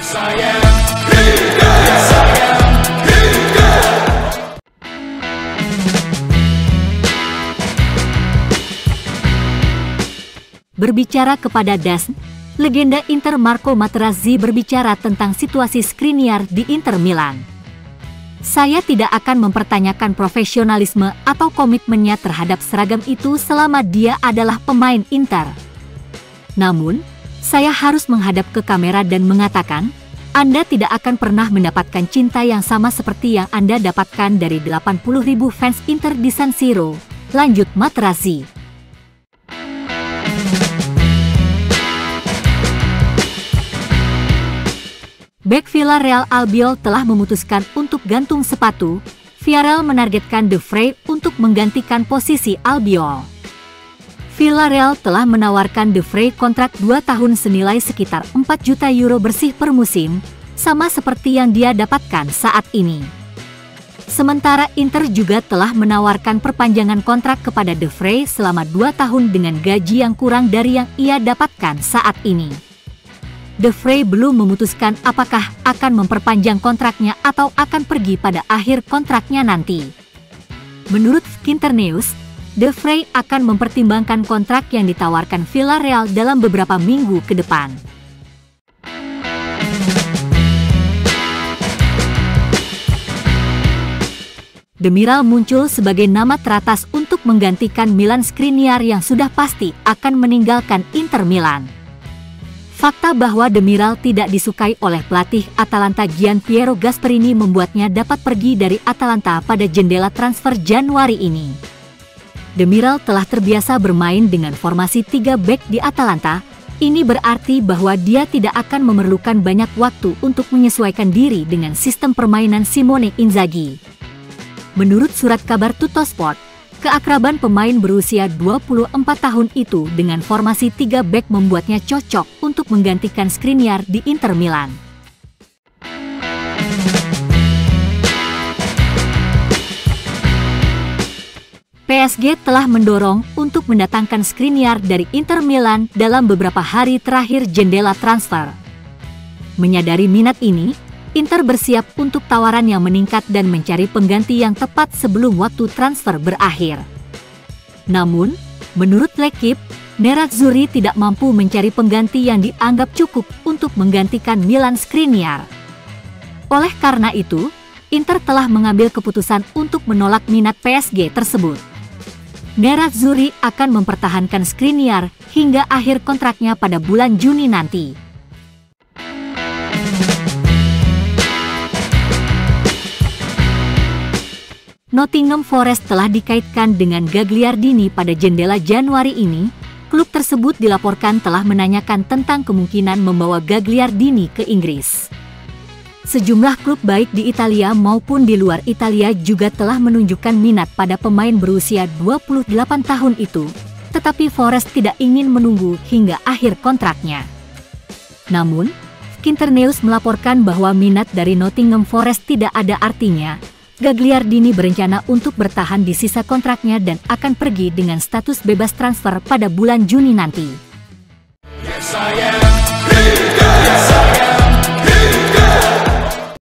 Berbicara kepada DAS, legenda Inter Marco Materazzi berbicara tentang situasi Skriniar di Inter Milan. Saya tidak akan mempertanyakan profesionalisme atau komitmennya terhadap seragam itu selama dia adalah pemain Inter. Namun, saya harus menghadap ke kamera dan mengatakan, Anda tidak akan pernah mendapatkan cinta yang sama seperti yang Anda dapatkan dari 80.000 fans Inter di San Siro, lanjut Materazzi. Bek Villarreal Albiol telah memutuskan untuk gantung sepatu. Villarreal menargetkan De Vrij untuk menggantikan posisi Albiol. Villarreal telah menawarkan De Vrij kontrak 2 tahun senilai sekitar 4 juta euro bersih per musim, sama seperti yang dia dapatkan saat ini. Sementara Inter juga telah menawarkan perpanjangan kontrak kepada De Vrij selama 2 tahun dengan gaji yang kurang dari yang ia dapatkan saat ini. De Vrij belum memutuskan apakah akan memperpanjang kontraknya atau akan pergi pada akhir kontraknya nanti. Menurut Kinternews, De Vrij akan mempertimbangkan kontrak yang ditawarkan Villarreal dalam beberapa minggu ke depan. Demiral muncul sebagai nama teratas untuk menggantikan Milan Skriniar yang sudah pasti akan meninggalkan Inter Milan. Fakta bahwa Demiral tidak disukai oleh pelatih Atalanta Gian Piero Gasperini membuatnya dapat pergi dari Atalanta pada jendela transfer Januari ini. Demiral telah terbiasa bermain dengan formasi 3 bek di Atalanta, ini berarti bahwa dia tidak akan memerlukan banyak waktu untuk menyesuaikan diri dengan sistem permainan Simone Inzaghi. Menurut surat kabar Tuttosport, keakraban pemain berusia 24 tahun itu dengan formasi 3 bek membuatnya cocok untuk menggantikan Skriniar di Inter Milan. PSG telah mendorong untuk mendatangkan Skriniar dari Inter Milan dalam beberapa hari terakhir jendela transfer. Menyadari minat ini, Inter bersiap untuk tawaran yang meningkat dan mencari pengganti yang tepat sebelum waktu transfer berakhir. Namun, menurut L'Equipe, Nerazzurri tidak mampu mencari pengganti yang dianggap cukup untuk menggantikan Milan Skriniar. Oleh karena itu, Inter telah mengambil keputusan untuk menolak minat PSG tersebut. Nerazzurri akan mempertahankan Skriniar hingga akhir kontraknya pada bulan Juni nanti. Nottingham Forest telah dikaitkan dengan Gagliardini pada jendela Januari ini. Klub tersebut dilaporkan telah menanyakan tentang kemungkinan membawa Gagliardini ke Inggris. Sejumlah klub baik di Italia maupun di luar Italia juga telah menunjukkan minat pada pemain berusia 28 tahun itu, tetapi Forest tidak ingin menunggu hingga akhir kontraknya. Namun, Skinternews melaporkan bahwa minat dari Nottingham Forest tidak ada artinya. Gagliardini berencana untuk bertahan di sisa kontraknya dan akan pergi dengan status bebas transfer pada bulan Juni nanti.